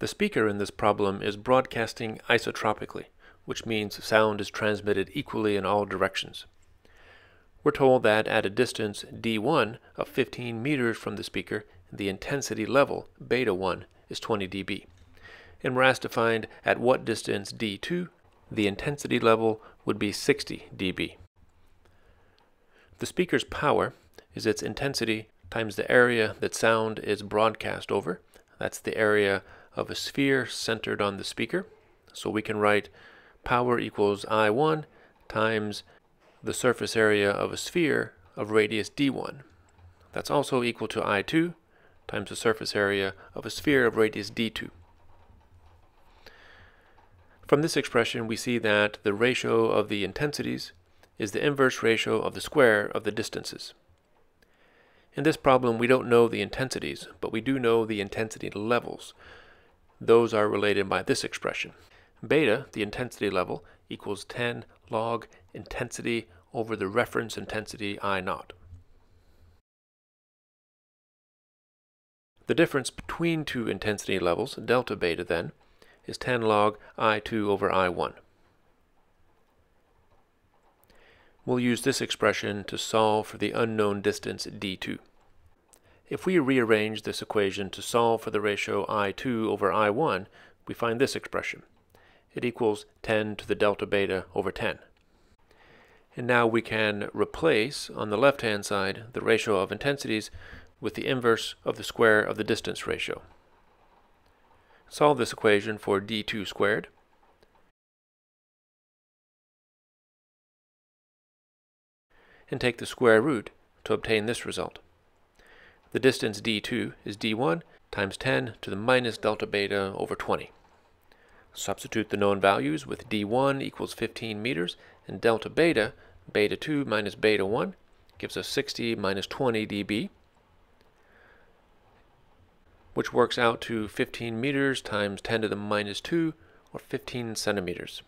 The speaker in this problem is broadcasting isotropically, which means sound is transmitted equally in all directions. We're told that at a distance D1 of 15 meters from the speaker, the intensity level, beta 1, is 20 dB. And we're asked to find at what distance D2, the intensity level would be 60 dB. The speaker's power is its intensity times the area that sound is broadcast over. That's the area of a sphere centered on the speaker. So we can write power equals I1 times the surface area of a sphere of radius D1. That's also equal to I2 times the surface area of a sphere of radius D2. From this expression, we see that the ratio of the intensities is the inverse ratio of the square of the distances. In this problem, we don't know the intensities, but we do know the intensity levels. Those are related by this expression. Beta, the intensity level, equals 10 log intensity over the reference intensity I0. The difference between two intensity levels, delta beta then, is 10 log I2 over I1. We'll use this expression to solve for the unknown distance D2. If we rearrange this equation to solve for the ratio I2 over I1, we find this expression. It equals 10 to the delta beta over 10. And now we can replace, on the left-hand side, the ratio of intensities with the inverse of the square of the distance ratio. Solve this equation for D2 squared. And take the square root to obtain this result. The distance D2 is D1 times 10 to the minus delta beta over 20. Substitute the known values with D1 equals 15 meters and delta beta, beta 2 minus beta 1, gives us 60 minus 20 dB, which works out to 15 meters times 10 to the minus 2, or 15 centimeters.